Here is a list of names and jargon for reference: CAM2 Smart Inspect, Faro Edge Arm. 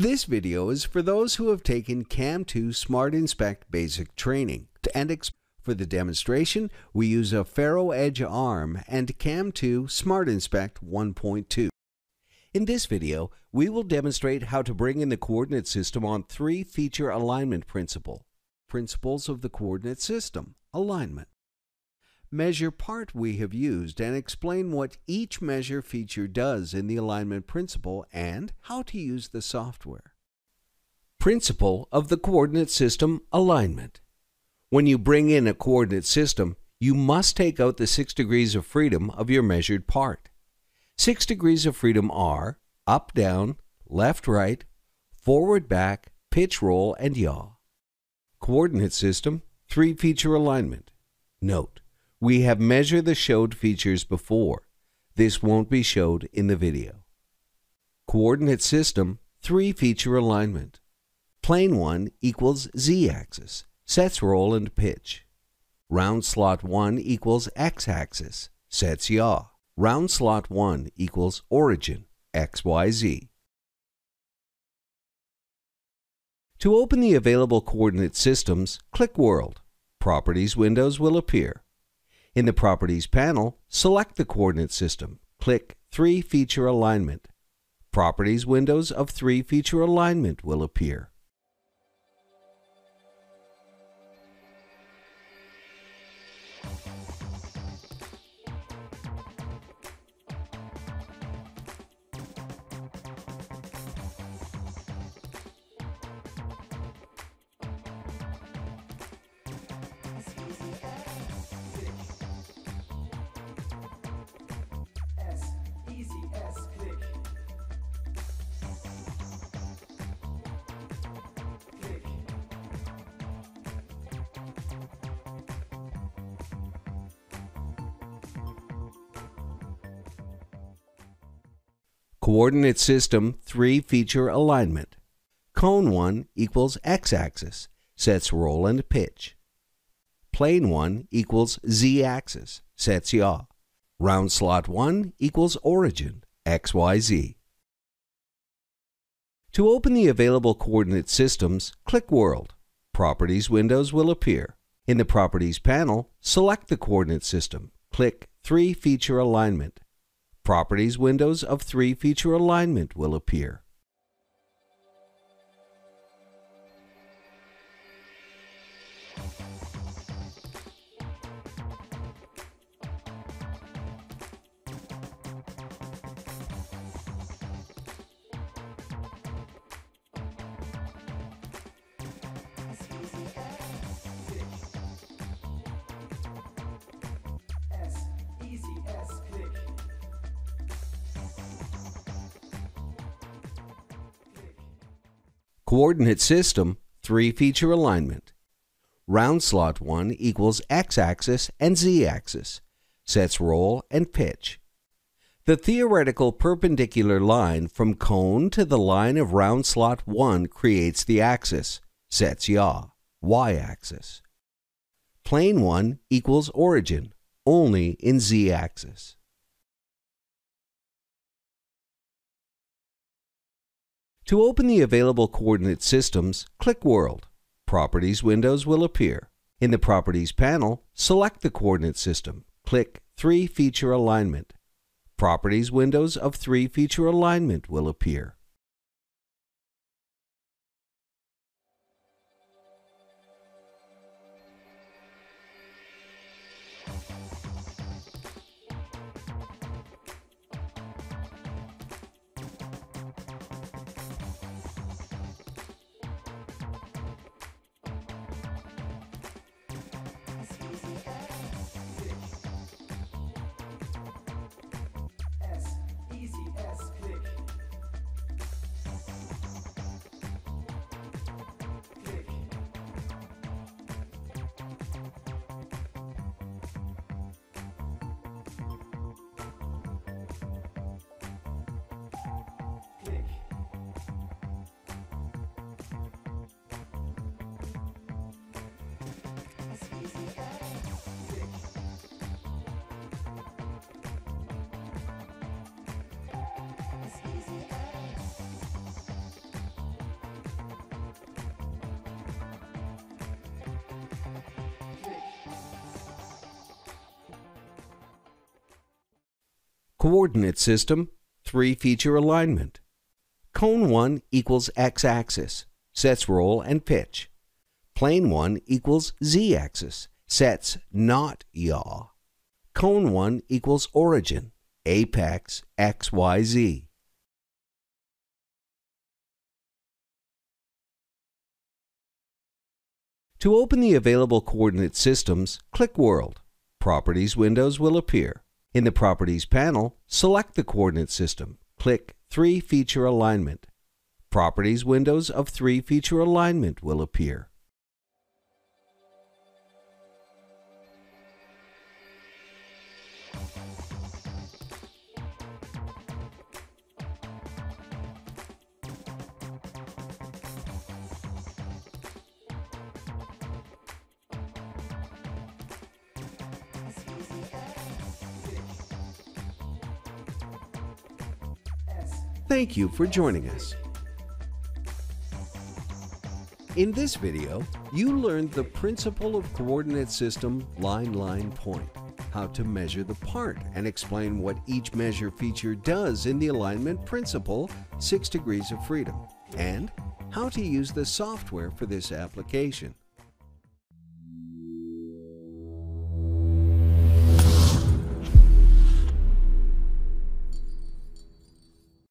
This video is for those who have taken CAM2 Smart Inspect basic training. For the demonstration, we use a Faro Edge Arm and CAM2 Smart Inspect 1.2. In this video, we will demonstrate how to bring in the coordinate system on three feature alignment principles of the coordinate system, alignment. Measure part we have used and explain what each measure feature does in the alignment principle and how to use the software. Principle of the coordinate system alignment. When you bring in a coordinate system, you must take out the 6 degrees of freedom of your measured part. 6 degrees of freedom are up, down, left, right, forward, back, pitch, roll, and yaw. Coordinate system, three feature alignment. Note, we have measured the showed features before. This won't be showed in the video. Coordinate system, three feature alignment. Plane 1 equals z-axis, sets roll and pitch. Round slot 1 equals x-axis, sets yaw. Round slot 1 equals origin, xyz. To open the available coordinate systems, click World. Properties windows will appear. In the Properties panel, select the coordinate system. Click 3 Feature Alignment. Properties windows of 3 Feature Alignment will appear. Coordinate system 3 feature alignment. Cone 1 equals x-axis, sets roll and pitch. Plane 1 equals z-axis, sets yaw. Round slot 1 equals origin, xyz. To open the available coordinate systems, click World. Properties windows will appear. In the Properties panel, select the coordinate system. Click 3 feature alignment. Properties windows of 3 feature alignment will appear. Coordinate system, 3 feature alignment. Round slot 1 equals x-axis and z-axis, sets roll and pitch. The theoretical perpendicular line from cone to the line of round slot 1 creates the axis, sets yaw, y-axis. Plane 1 equals origin, only in z-axis. To open the available coordinate systems, click World. Properties windows will appear. In the Properties panel, select the coordinate system. Click 3 Feature Alignment. Properties windows of 3 Feature Alignment will appear. Coordinate system, 3-feature alignment. Cone 1 equals x-axis, sets roll and pitch. Plane 1 equals z-axis, sets not yaw. Cone 1 equals origin, apex, xyz. To open the available coordinate systems, click World. Properties windows will appear. In the Properties panel, select the coordinate system. Click 3-feature alignment. Properties windows of 3-feature alignment will appear. Thank you for joining us. In this video, you learned the principle of coordinate system line point, how to measure the part, and explain what each measure feature does in the alignment principle, 6 degrees of freedom, and how to use the software for this application.